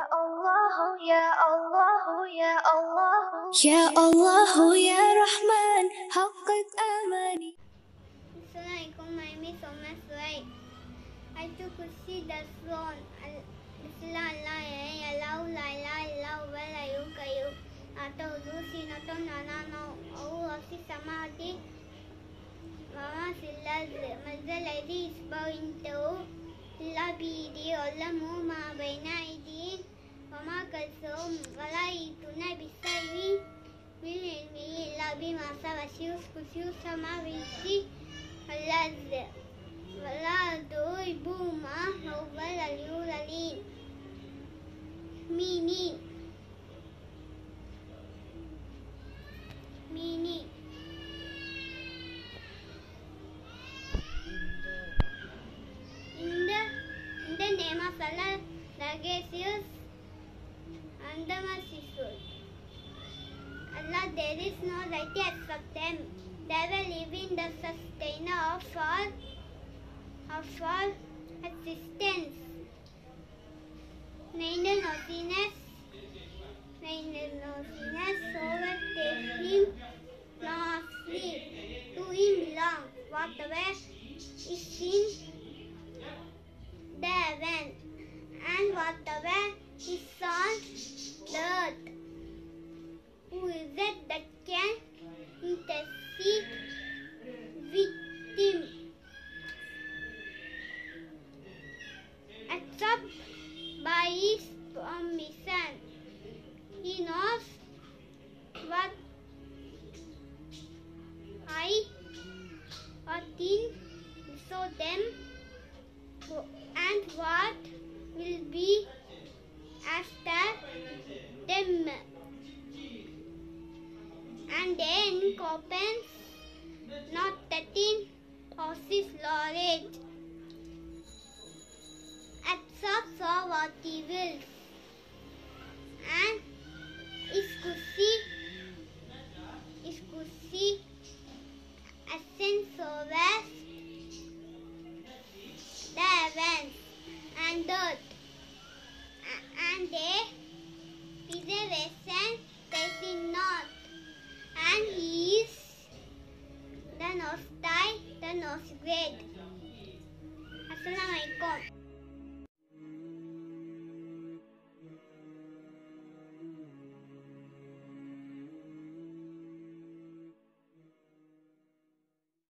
يا الله يا رحمن حقق أماني. السلام عليكم. My name is Omar Suhaib. I took to see the throne. Bismillah Allah ya Allah la ilaha illa huwa al hayyul qayyum. Atawdu sinatan nana au asi samadi. Mama silaz mazal aidi isbainto. La bidi Allah mu ma baina aidi. وما كلثوم ولا يتنا بالسيف بالعلم إلا بما صبر سيسكت سما بالسي الذي ولا تغيب ما هو العلي ميني in the name of Allah the gracious and the merciful. Allah, there is no deity except Him. They believe in the sustainer of all existence. Neither naughtiness overtake Him nor sleep. To Him belong whatever is in the heaven and whatever is on the earth. Who is it that can intercede with Him? Except by His permission. He knows what things before them and what will be after them, and then coppens not 13 horses lorage, absorbs all what he wills, and is could see ascends over the heavens and earth. And they preservation faces not, and He is the Most High, the Most Great. Assalamu alaikum.